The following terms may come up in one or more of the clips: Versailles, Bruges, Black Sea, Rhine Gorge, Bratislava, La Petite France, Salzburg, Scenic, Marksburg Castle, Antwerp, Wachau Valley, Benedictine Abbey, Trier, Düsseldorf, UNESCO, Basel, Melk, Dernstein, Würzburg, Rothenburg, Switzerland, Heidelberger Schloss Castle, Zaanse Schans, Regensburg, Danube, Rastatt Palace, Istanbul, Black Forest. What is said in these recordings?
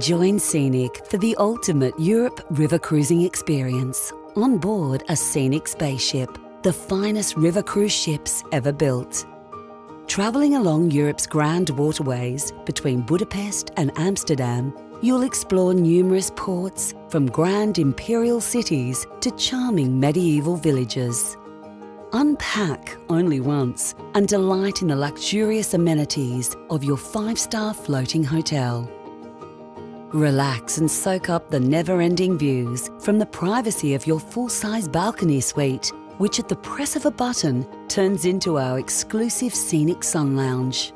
Join Scenic for the ultimate Europe river cruising experience on board a Scenic spaceship, the finest river cruise ships ever built. Travelling along Europe's grand waterways between Budapest and Amsterdam, you'll explore numerous ports, from grand imperial cities to charming medieval villages. Unpack only once and delight in the luxurious amenities of your five-star floating hotel. Relax and soak up the never-ending views from the privacy of your full-size balcony suite, which at the press of a button turns into our exclusive Scenic Sun Lounge.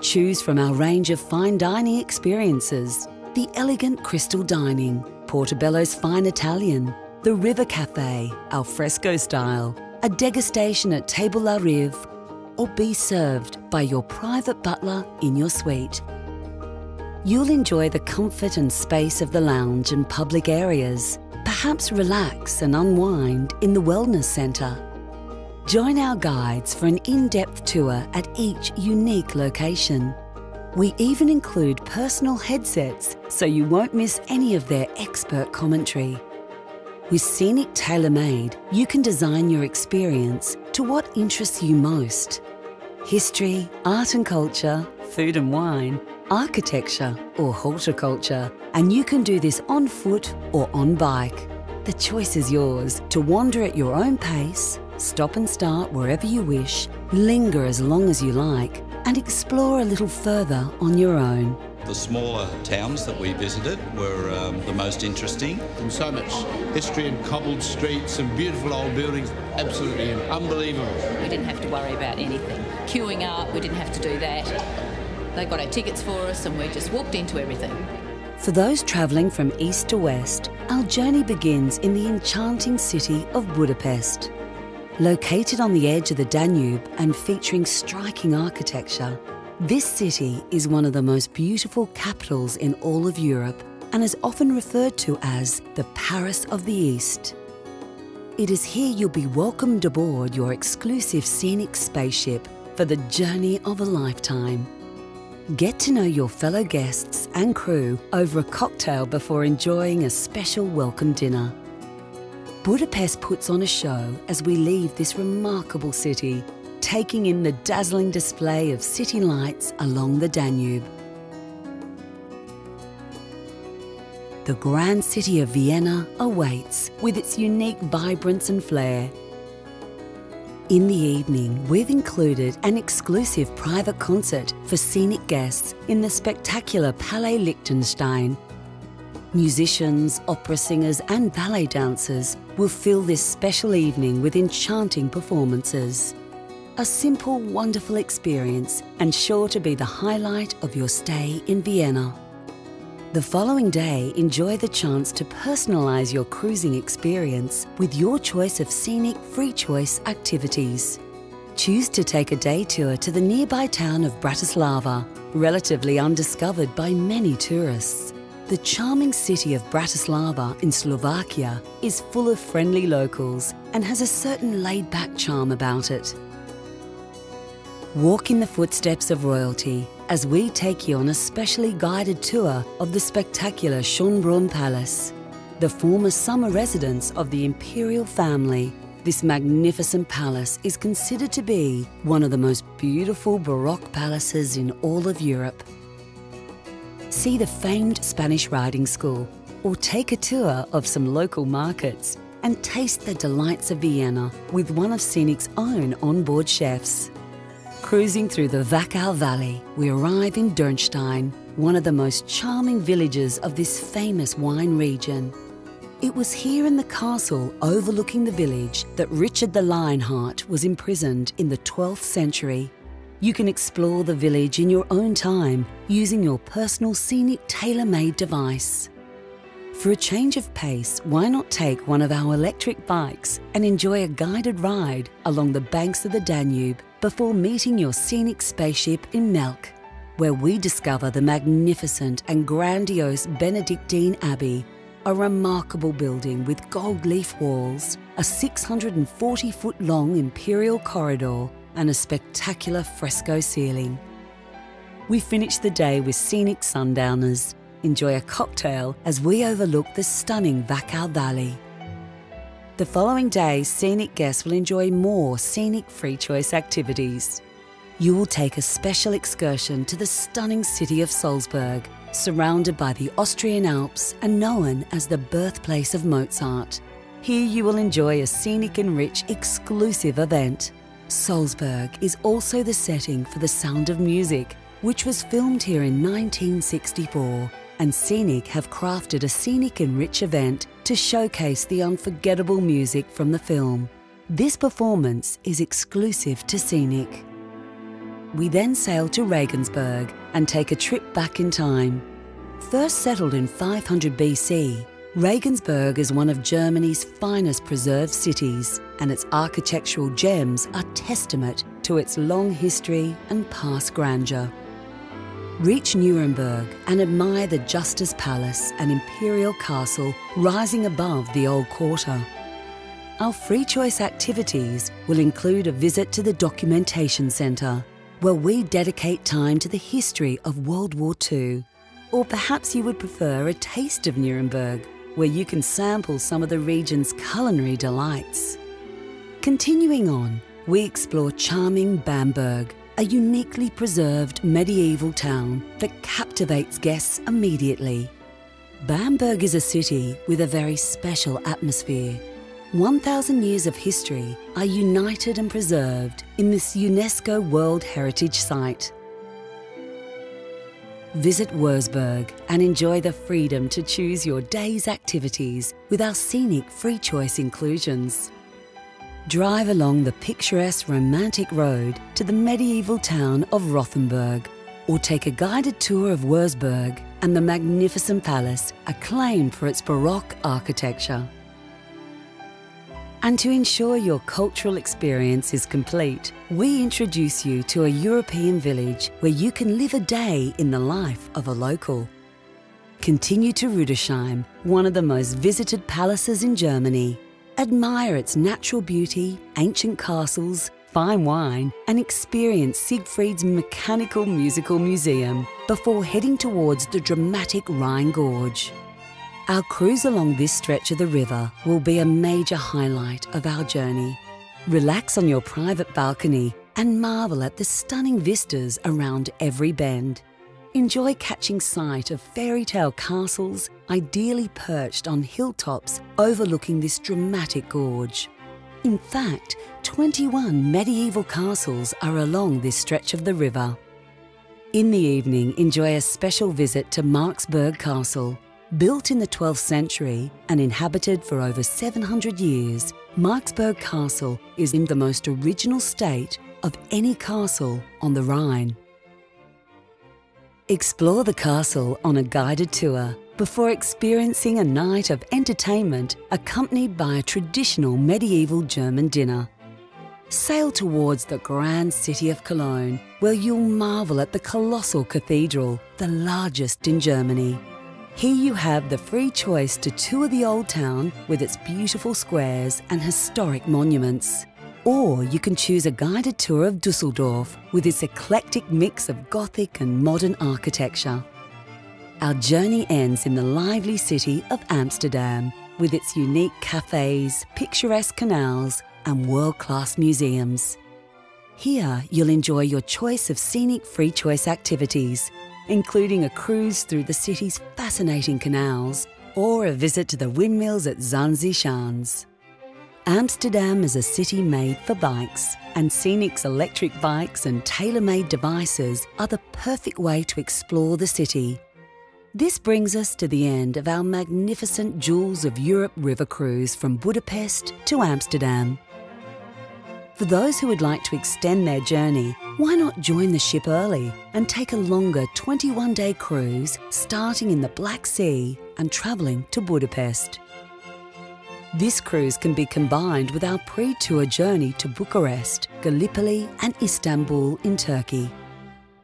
Choose from our range of fine dining experiences, the elegant crystal dining, Portobello's fine Italian, the River Cafe, al fresco style, a degustation at Table La Rive, or be served by your private butler in your suite. You'll enjoy the comfort and space of the lounge and public areas, perhaps relax and unwind in the wellness centre. Join our guides for an in-depth tour at each unique location. We even include personal headsets so you won't miss any of their expert commentary. With Scenic tailor-made, you can design your experience to what interests you most. History, art and culture, food and wine, architecture or horticulture, and you can do this on foot or on bike. The choice is yours to wander at your own pace, stop and start wherever you wish, linger as long as you like, and explore a little further on your own. The smaller towns that we visited were the most interesting. And so much history and cobbled streets and beautiful old buildings, absolutely unbelievable. We didn't have to worry about anything. Queuing up, we didn't have to do that. They got our tickets for us and we just walked into everything. For those travelling from east to west, our journey begins in the enchanting city of Budapest. Located on the edge of the Danube and featuring striking architecture, this city is one of the most beautiful capitals in all of Europe and is often referred to as the Paris of the East. It is here you'll be welcomed aboard your exclusive Scenic spaceship for the journey of a lifetime. Get to know your fellow guests and crew over a cocktail before enjoying a special welcome dinner. Budapest puts on a show as we leave this remarkable city, taking in the dazzling display of city lights along the Danube. The grand city of Vienna awaits with its unique vibrance and flair. In the evening, we've included an exclusive private concert for Scenic guests in the spectacular Palais Liechtenstein. Musicians, opera singers and ballet dancers will fill this special evening with enchanting performances. A simple, wonderful experience and sure to be the highlight of your stay in Vienna. The following day, enjoy the chance to personalise your cruising experience with your choice of Scenic free choice activities. Choose to take a day tour to the nearby town of Bratislava, relatively undiscovered by many tourists. The charming city of Bratislava in Slovakia is full of friendly locals and has a certain laid-back charm about it. Walk in the footsteps of royalty as we take you on a specially guided tour of the spectacular Schönbrunn Palace, the former summer residence of the imperial family. This magnificent palace is considered to be one of the most beautiful Baroque palaces in all of Europe. See the famed Spanish riding school, or take a tour of some local markets and taste the delights of Vienna with one of Scenic's own onboard chefs. Cruising through the Wachau Valley, we arrive in Dernstein, one of the most charming villages of this famous wine region. It was here in the castle overlooking the village that Richard the Lionheart was imprisoned in the 12th century. You can explore the village in your own time using your personal Scenic tailor-made device. For a change of pace, why not take one of our electric bikes and enjoy a guided ride along the banks of the Danube before meeting your Scenic spaceship in Melk, where we discover the magnificent and grandiose Benedictine Abbey, a remarkable building with gold leaf walls, a 640-foot long imperial corridor, and a spectacular fresco ceiling. We finish the day with Scenic sundowners, enjoy a cocktail as we overlook the stunning Wachau Valley. The following day, Scenic guests will enjoy more scenic free choice activities. You will take a special excursion to the stunning city of Salzburg, surrounded by the Austrian Alps and known as the birthplace of Mozart. Here you will enjoy a scenic and rich exclusive event. Salzburg is also the setting for The Sound of Music, which was filmed here in 1964, and Scenic have crafted a scenic and rich event to showcase the unforgettable music from the film. This performance is exclusive to Scenic. We then sail to Regensburg and take a trip back in time. First settled in 500 BC, Regensburg is one of Germany's finest preserved cities, and its architectural gems are testament to its long history and past grandeur. Reach Nuremberg and admire the Justice Palace and Imperial Castle rising above the old quarter. Our free choice activities will include a visit to the Documentation Centre, where we dedicate time to the history of World War II. Or perhaps you would prefer a taste of Nuremberg, where you can sample some of the region's culinary delights. Continuing on, we explore charming Bamberg, a uniquely preserved medieval town that captivates guests immediately. Bamberg is a city with a very special atmosphere. 1,000 years of history are united and preserved in this UNESCO World Heritage Site. Visit Würzburg and enjoy the freedom to choose your day's activities with our scenic free choice inclusions. Drive along the picturesque romantic road to the medieval town of Rothenburg, or take a guided tour of Würzburg and the magnificent palace, acclaimed for its Baroque architecture. And to ensure your cultural experience is complete, we introduce you to a European village where you can live a day in the life of a local. Continue to Rüdesheim, one of the most visited palaces in Germany. Admire its natural beauty, ancient castles, fine wine, and experience Siegfried's mechanical musical museum before heading towards the dramatic Rhine Gorge. Our cruise along this stretch of the river will be a major highlight of our journey. Relax on your private balcony and marvel at the stunning vistas around every bend. Enjoy catching sight of fairy tale castles, ideally perched on hilltops overlooking this dramatic gorge. In fact, 21 medieval castles are along this stretch of the river. In the evening, enjoy a special visit to Marksburg Castle. Built in the 12th century and inhabited for over 700 years, Marksburg Castle is in the most original state of any castle on the Rhine. Explore the castle on a guided tour before experiencing a night of entertainment accompanied by a traditional medieval German dinner. Sail towards the grand city of Cologne, where you'll marvel at the colossal cathedral, the largest in Germany. Here you have the free choice to tour the old town with its beautiful squares and historic monuments. Or you can choose a guided tour of Düsseldorf with its eclectic mix of Gothic and modern architecture. Our journey ends in the lively city of Amsterdam, with its unique cafes, picturesque canals and world-class museums. Here you'll enjoy your choice of scenic free choice activities, including a cruise through the city's fascinating canals or a visit to the windmills at Zaanse Schans. Amsterdam is a city made for bikes, and Scenic's electric bikes and tailor-made devices are the perfect way to explore the city. This brings us to the end of our magnificent Jewels of Europe river cruise from Budapest to Amsterdam. For those who would like to extend their journey, why not join the ship early and take a longer 21-day cruise starting in the Black Sea and travelling to Budapest? This cruise can be combined with our pre-tour journey to Bucharest, Gallipoli and Istanbul in Turkey.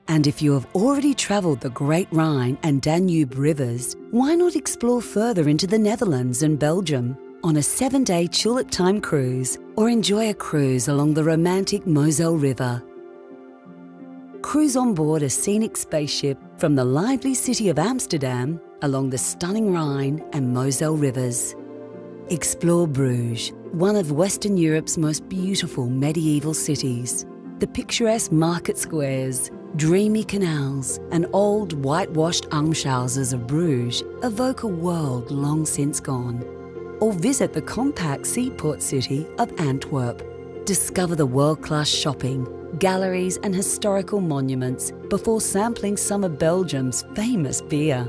And if you have already travelled the Great Rhine and Danube rivers, why not explore further into the Netherlands and Belgium on a 7-day Tulip Time cruise, or enjoy a cruise along the romantic Moselle River? cruise on board a scenic spaceship from the lively city of Amsterdam along the stunning Rhine and Moselle rivers. Explore Bruges, one of Western Europe's most beautiful medieval cities. The picturesque market squares, dreamy canals, and old whitewashed Umshauses of Bruges evoke a world long since gone. Or visit the compact seaport city of Antwerp. Discover the world-class shopping, galleries and historical monuments before sampling some of Belgium's famous beer.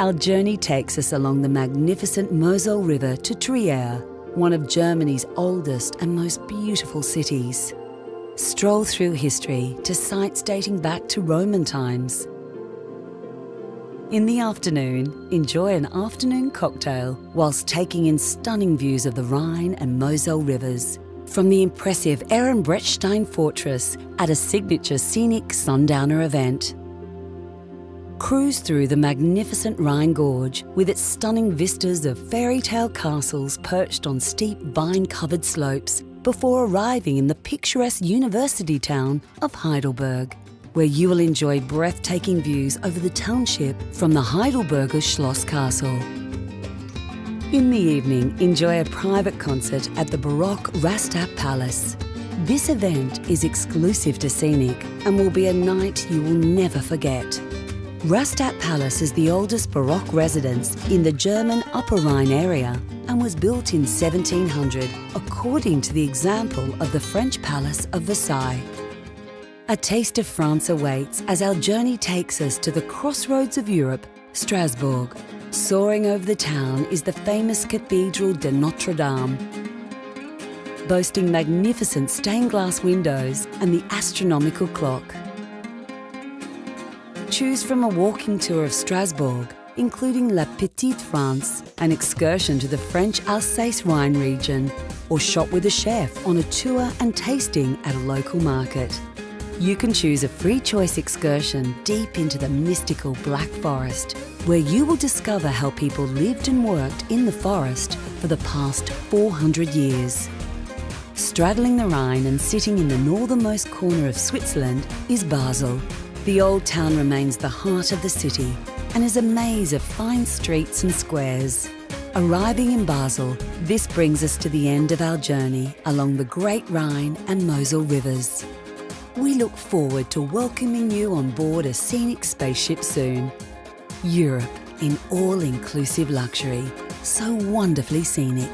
Our journey takes us along the magnificent Moselle River to Trier, one of Germany's oldest and most beautiful cities. Stroll through history to sites dating back to Roman times. In the afternoon, enjoy an afternoon cocktail whilst taking in stunning views of the Rhine and Moselle rivers from the impressive Ehrenbreitstein Fortress at a signature scenic sundowner event. Cruise through the magnificent Rhine Gorge with its stunning vistas of fairy tale castles perched on steep vine-covered slopes before arriving in the picturesque university town of Heidelberg, where you will enjoy breathtaking views over the township from the Heidelberger Schloss Castle. In the evening, enjoy a private concert at the Baroque Rastatt Palace. This event is exclusive to Scenic and will be a night you will never forget. Rastatt Palace is the oldest Baroque residence in the German Upper Rhine area and was built in 1700 according to the example of the French Palace of Versailles. A taste of France awaits as our journey takes us to the crossroads of Europe, Strasbourg. Soaring over the town is the famous Cathedral de Notre Dame. Boasting magnificent stained glass windows and the astronomical clock. Choose from a walking tour of Strasbourg, including La Petite France, an excursion to the French Alsace-Rhine region, or shop with a chef on a tour and tasting at a local market. You can choose a free choice excursion deep into the mystical Black Forest, where you will discover how people lived and worked in the forest for the past 400 years. Straddling the Rhine and sitting in the northernmost corner of Switzerland is Basel. The old town remains the heart of the city and is a maze of fine streets and squares. Arriving in Basel, this brings us to the end of our journey along the Great Rhine and Moselle rivers. We look forward to welcoming you on board a scenic spaceship soon. Europe in all-inclusive luxury, so wonderfully scenic.